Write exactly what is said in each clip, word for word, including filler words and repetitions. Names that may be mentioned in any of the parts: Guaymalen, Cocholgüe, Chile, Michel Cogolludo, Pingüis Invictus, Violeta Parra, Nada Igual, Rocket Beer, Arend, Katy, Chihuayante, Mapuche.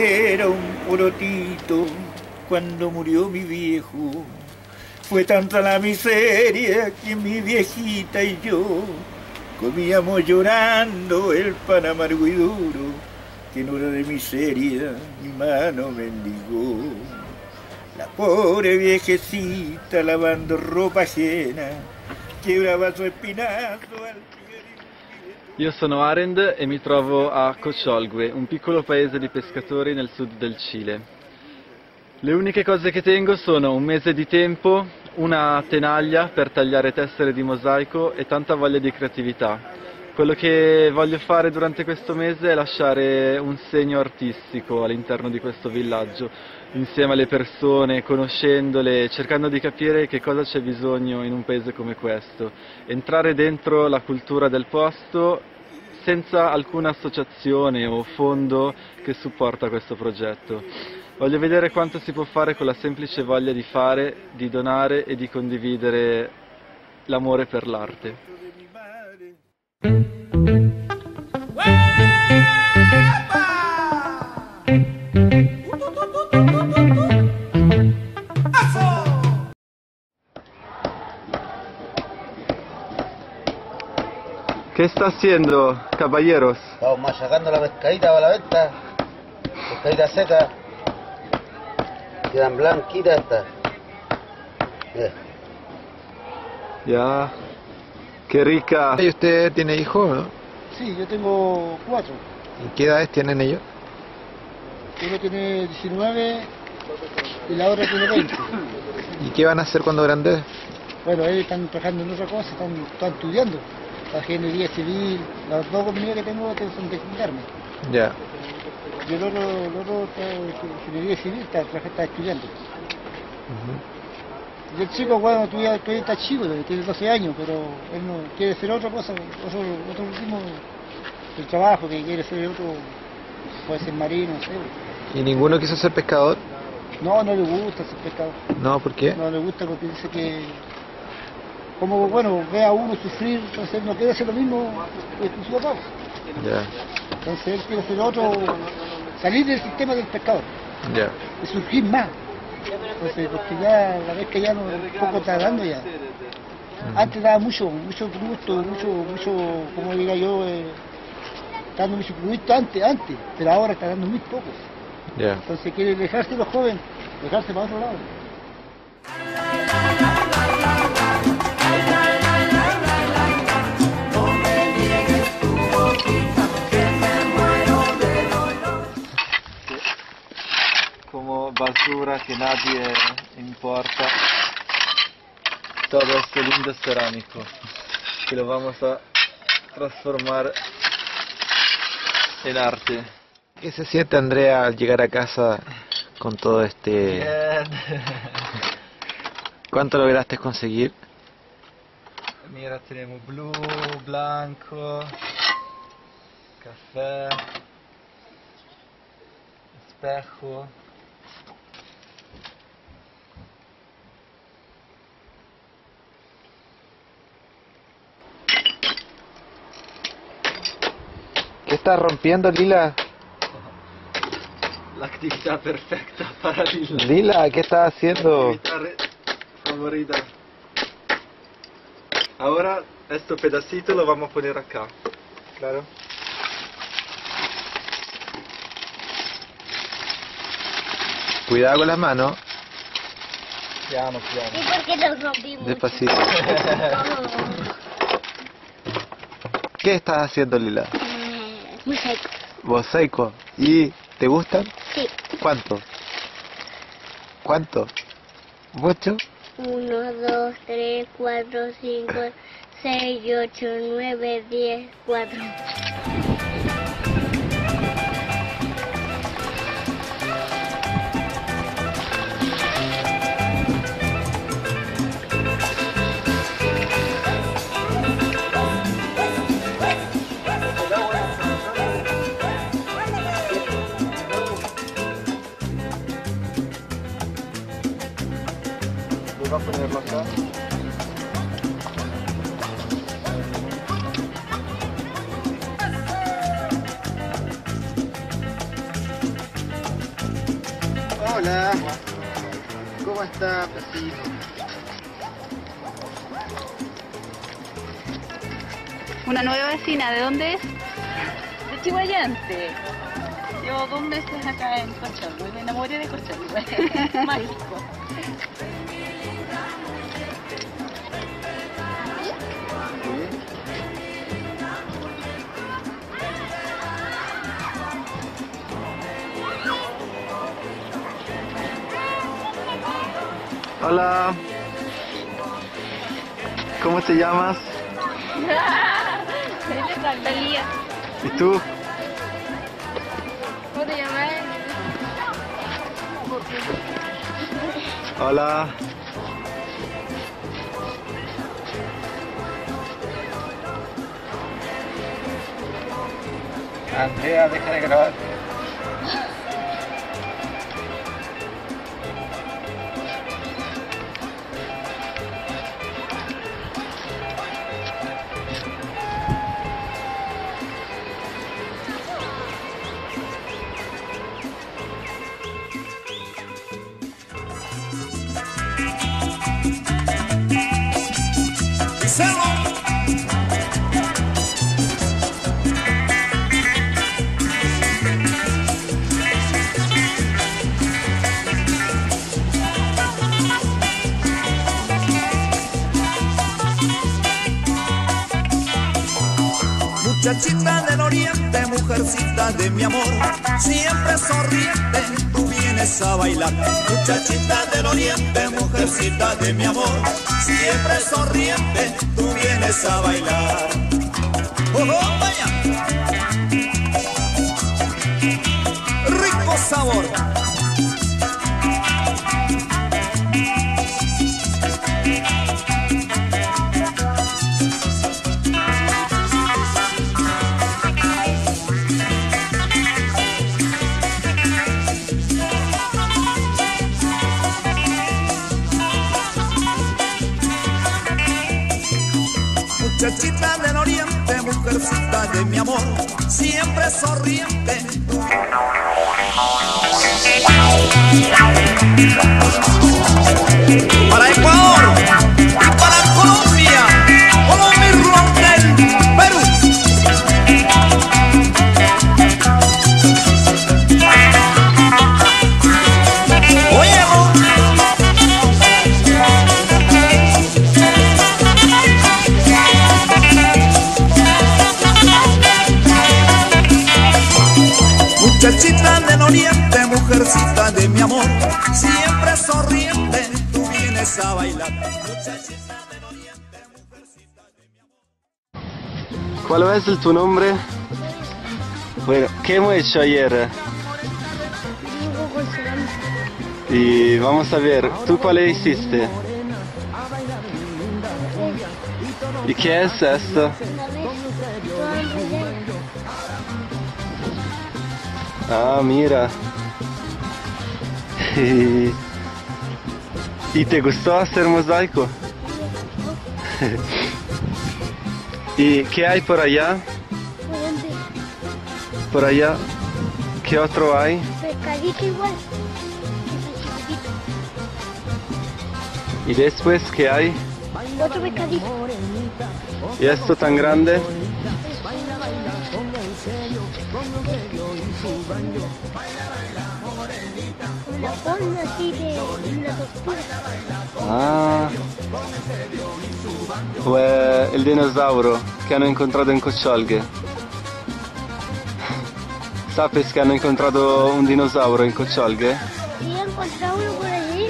era un porotito cuando murió mi viejo. Fue tanta la miseria que mi viejita y yo comíamos llorando el pan amargo y duro, que en hora de miseria mi mano mendigó. La pobre viejecita lavando ropa ajena quebraba su espinazo al... Io sono Arend e mi trovo a Cocholgüe, un piccolo paese di pescatori nel sud del Cile. Le uniche cose che tengo sono un mese di tempo, una tenaglia per tagliare tessere di mosaico e tanta voglia di creatività. Quello che voglio fare durante questo mese è lasciare un segno artistico all'interno di questo villaggio, insieme alle persone, conoscendole, cercando di capire che cosa c'è bisogno in un paese come questo. Entrare dentro la cultura del posto senza alcuna associazione o fondo che supporta questo progetto. Voglio vedere quanto si può fare con la semplice voglia di fare, di donare e di condividere l'amore per l'arte. ¿Qué está haciendo, caballeros? Vamos machacando la pescadita para la venta. Pescadita seca. Quedan blanquitas estas. Mira. Ya. Qué rica. ¿Y usted tiene hijos, no? Sí, yo tengo cuatro. ¿Y qué edades tienen ellos? Uno tiene diecinueve y la otra tiene veinte. ¿Y qué van a hacer cuando grandes? Bueno, ellos están trabajando en otra cosa, están, están estudiando. La ingeniería civil, las dos compañías que tengo que son de gendarme. Ya. Y el otro, el otro ingeniería civil, está, está estudiando. Uh-huh. Y el chico, bueno, todavía está chico, tiene doce años, pero él no quiere hacer otra cosa, otro, otro último el trabajo, que quiere ser otro, puede ser marino, no sé. ¿Y ninguno quiso ser pescador? No, no le gusta ser pescador. ¿No? ¿Por qué? No le gusta porque dice que... Como, bueno, ve a uno sufrir, entonces no quiere hacer lo mismo que su papá. Yeah. Entonces él quiere hacer otro, salir del sistema del pescador. Yeah. Y surgir más. Entonces, porque ya la vez que ya no, poco está dando ya. Mm-hmm. Antes daba mucho, mucho gusto, mucho, mucho, como diga yo, eh, dando mucho producto antes, antes, pero ahora está dando muy poco. Yeah. Entonces quiere dejarse los jóvenes, dejarse para otro lado. Como basura que nadie importa, todo este lindo cerámico que lo vamos a transformar en arte. ¿Qué se siente Andrea al llegar a casa con todo este...? Bien. ¿Cuánto lograste conseguir? Mira, tenemos blue, blanco, café, espejo. ¿Qué estás rompiendo, Lila? La actividad perfecta para Lila. Lila, ¿qué estás haciendo? Mi guitarra favorita. Ahora, este pedacito lo vamos a poner acá. Claro. Cuidado con las manos. Piano, piano. ¿Y por qué lo rompimos? Despacito. ¿Qué estás haciendo, Lila? Mosaico. Mosaico. ¿Y te gustan? Sí. ¿Cuánto? ¿Cuánto? ¿Mucho? Uno, dos, tres, cuatro, cinco, seis, ocho, nueve, diez, cuatro. Voy a ponerlo acá. Hola. ¿Cómo está, Platito? Una nueva vecina, ¿de dónde es? De Chihuayante. Llevo dos meses acá en Cocholgüe y me enamoré de Cocholgüe. Mágico. Hola, ¿cómo te llamas? Talía. ¿Y tú? ¿Cómo te llamas? Hola. Andrea, deja de grabar. Muchachita del oriente, mujercita de mi amor, siempre sonriente, tú vienes a bailar. Muchachita del oriente, mujercita de mi amor, siempre sonriente, tú vienes a bailar. ¡Oh, oh, vaya! ¡Rico sabor! Muchachita del oriente, mujercita de mi amor, siempre sonriente. Para Ecuador, para Colombia, Colombia y Rondel, Perú. Muchachita del oriente, mujercita de mi amor, siempre sonriente, tú vienes a bailar. Muchachita del oriente, mujercita de mi amor. ¿Cuál es tu nombre? Bueno, ¿qué hemos hecho ayer? Y vamos a ver, ¿tú cuál hiciste? ¿Y qué es esto? Ah, mira. ¿Y te gustó hacer mosaico? ¿Y qué hay por allá? Por allá. ¿Qué otro hay? Pescadito igual. ¿Y después qué hay? Otro pescadito. ¿Y esto tan grande? Ah, fue el dinosaurio que hanno incontrato en Cocholgüe. ¿Sabes que hanno incontrato un dinosaurio en Cocholgüe? Sí, han encontrado uno por allí.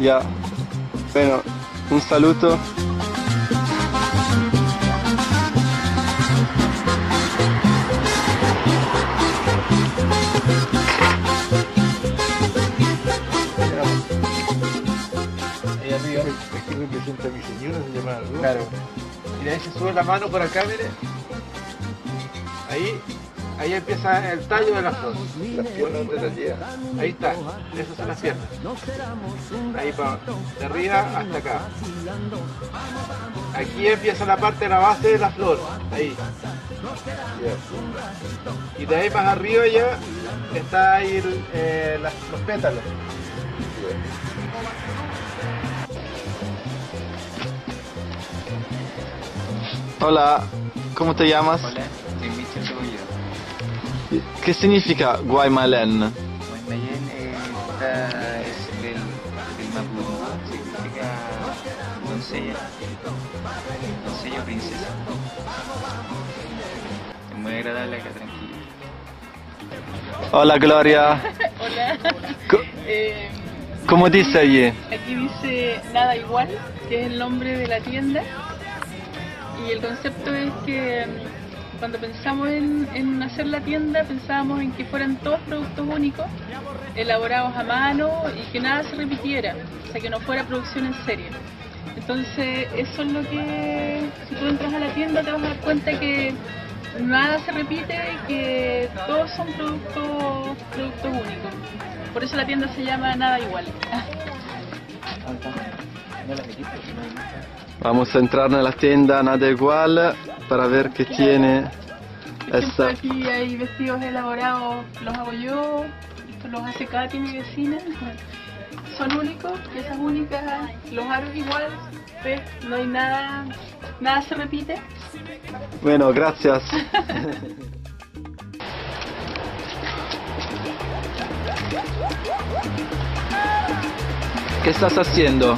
Ya, bueno, un saluto. Aquí representa a mi señora, se llama Luz. Claro. Mira, ahí se sube la mano por acá, mire. Ahí, ahí empieza el tallo de la flor. Las piernas donde las lleva. Ahí está, esas son las piernas. Ahí va, de arriba hasta acá. Aquí empieza la parte de la base de la flor. Ahí. Y de ahí más arriba ya está ahí el, eh, las, los pétalos. Cocholgüe. Hola, ¿cómo te llamas? Hola, soy Michel Cogolludo. ¿Qué significa Guaymalen? Guaymalen eh, es del, del Mapuche, significa doncella, doncella o princesa. Es muy agradable acá, tranquilo. Hola Gloria. Hola. ¿Cómo, eh, ¿Cómo dice allí? Aquí dice Nada Igual, que es el nombre de la tienda. Y el concepto es que cuando pensamos en, en hacer la tienda, pensábamos en que fueran todos productos únicos, elaborados a mano y que nada se repitiera, o sea, que no fuera producción en serie. Entonces, eso es lo que, si tú entras a la tienda te vas a dar cuenta que nada se repite, que todos son productos, productos únicos. Por eso la tienda se llama Nada Igual. Vamos a entrar en la tienda Nada Igual para ver qué tiene esta. Aquí hay vestidos elaborados, los hago yo, estos los hace Katy, mi vecina. Son únicos, piezas únicas, los aros igual, ¿ves? No hay nada, nada se repite. Bueno, gracias. ¿Qué estás haciendo?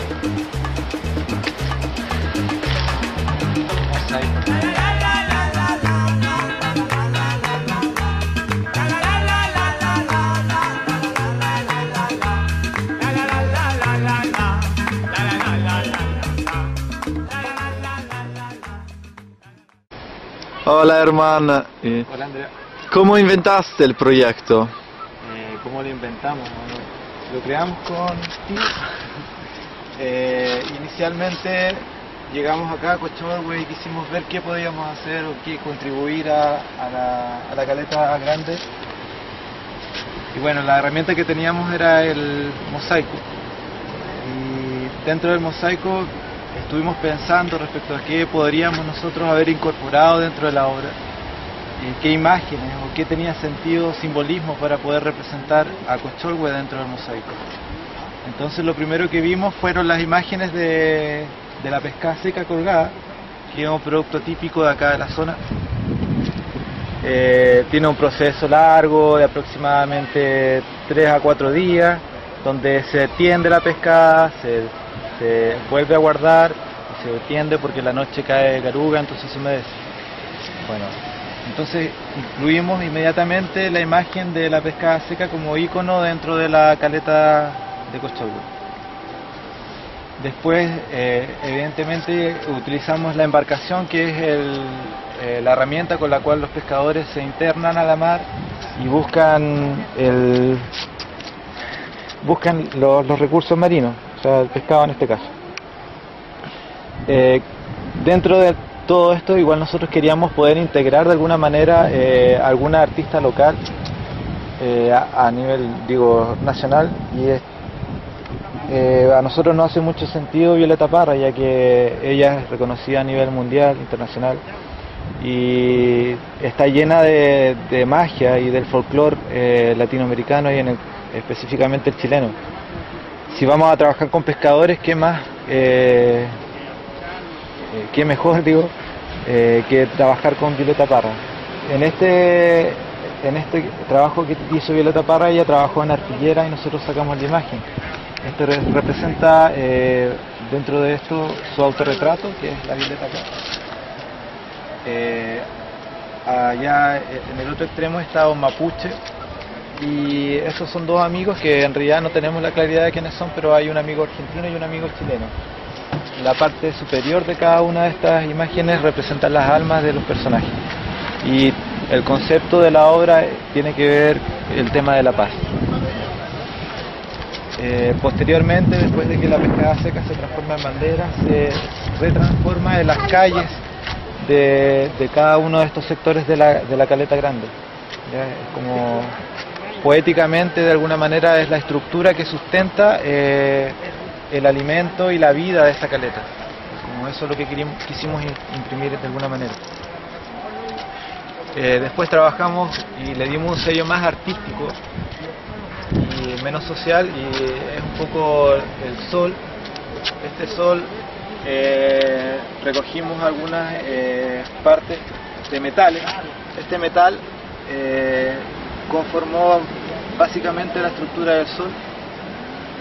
Hola hermana. Eh, Hola Andrea. ¿Cómo inventaste el proyecto? Eh, ¿Cómo lo inventamos? Lo, lo creamos con ti. Eh, inicialmente llegamos acá a Cocholgüe y quisimos ver qué podíamos hacer o qué contribuir a, a, la, a la caleta grande. Y bueno, la herramienta que teníamos era el mosaico. Y dentro del mosaico estuvimos pensando respecto a qué podríamos nosotros haber incorporado dentro de la obra, qué imágenes o qué tenía sentido, simbolismo para poder representar a Cocholgüe dentro del mosaico. Entonces lo primero que vimos fueron las imágenes de, de la pescada seca colgada, que es un producto típico de acá de la zona. Eh, tiene un proceso largo de aproximadamente tres a cuatro días, donde se tiende la pescada, se, se vuelve a guardar, se tiende porque la noche cae garuga, entonces se humedece. Bueno, entonces incluimos inmediatamente la imagen de la pescada seca como ícono dentro de la caleta de Cocholgüe. Después, eh, evidentemente, utilizamos la embarcación, que es el, eh, la herramienta con la cual los pescadores se internan a la mar y buscan, el, buscan los, los recursos marinos, o sea, el pescado en este caso. Eh, dentro de todo esto, igual nosotros queríamos poder integrar de alguna manera eh, alguna artista local eh, a, a nivel, digo, nacional, y es, Eh, a nosotros no hace mucho sentido Violeta Parra, ya que ella es reconocida a nivel mundial, internacional, y está llena de, de magia y del folclore eh, latinoamericano y en el, específicamente el chileno. Si vamos a trabajar con pescadores, ¿qué más? Eh, ¿Qué mejor, digo, eh, que trabajar con Violeta Parra? En este, en este trabajo que hizo Violeta Parra, ella trabajó en artillera y nosotros sacamos la imagen. Este representa eh, dentro de esto su autorretrato, que es la Violeta acá. Eh, allá en el otro extremo está un mapuche, y esos son dos amigos que en realidad no tenemos la claridad de quiénes son, pero hay un amigo argentino y un amigo chileno. La parte superior de cada una de estas imágenes representa las almas de los personajes. Y el concepto de la obra tiene que ver el tema de la paz. Eh, posteriormente, después de que la pescada seca se transforma en bandera, se retransforma en las calles de, de cada uno de estos sectores de la, de la caleta grande. ¿Ya? Como poéticamente, de alguna manera, es la estructura que sustenta eh, el alimento y la vida de esta caleta. Como eso es lo que quisimos imprimir de alguna manera. Eh, después trabajamos y le dimos un sello más artístico. Y menos social, y es un poco el sol. Este sol eh, recogimos algunas eh, partes de metales. Este metal eh, conformó básicamente la estructura del sol,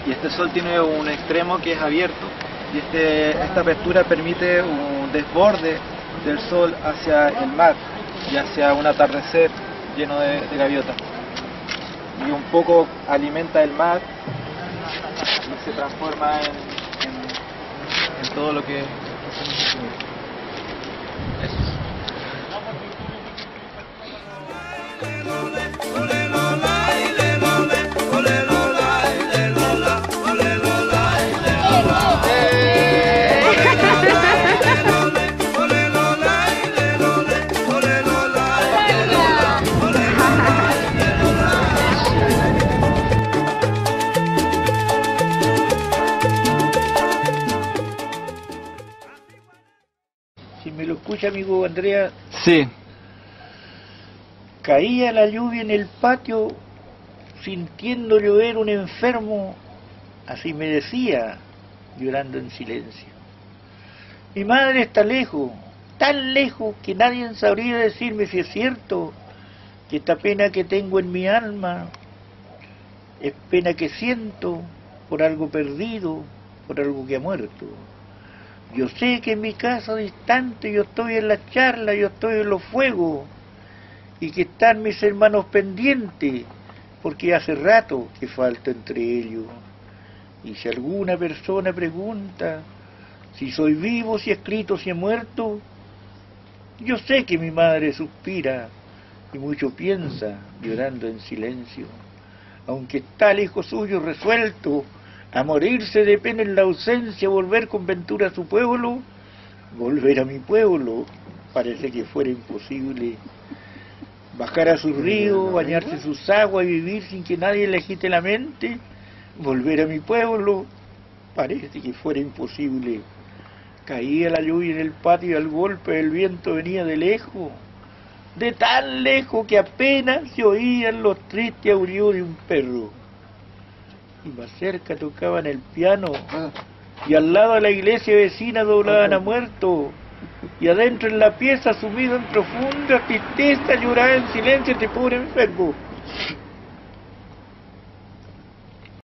y este sol tiene un extremo que es abierto, y este, esta apertura permite un desborde del sol hacia el mar y hacia un atardecer lleno de, de gaviotas, y un poco alimenta el mar y se transforma en, en, en todo lo que, que eso. Escucha, amigo Andrea. Sí. Caía la lluvia en el patio, sintiendo llover un enfermo, así me decía, llorando en silencio. Mi madre está lejos, tan lejos que nadie sabría decirme si es cierto que esta pena que tengo en mi alma es pena que siento por algo perdido, por algo que ha muerto. Yo sé que en mi casa distante yo estoy en la charla, yo estoy en los fuegos, y que están mis hermanos pendientes, porque hace rato que falto entre ellos. Y si alguna persona pregunta si soy vivo, si he escrito, si he muerto, yo sé que mi madre suspira y mucho piensa, llorando en silencio, aunque está el hijo suyo resuelto a morirse de pena en la ausencia, volver con ventura a su pueblo, volver a mi pueblo, parece que fuera imposible. Bajar a su río, bañarse sus aguas y vivir sin que nadie le agite la mente, volver a mi pueblo, parece que fuera imposible. Caía la lluvia en el patio y al golpe del viento venía de lejos, de tan lejos que apenas se oían los tristes aullidos de un perro. Y más cerca tocaban el piano, y al lado de la iglesia vecina doblaban a muerto, y adentro en la pieza, sumido en profunda tristeza, lloraba en silencio este pobre enfermo.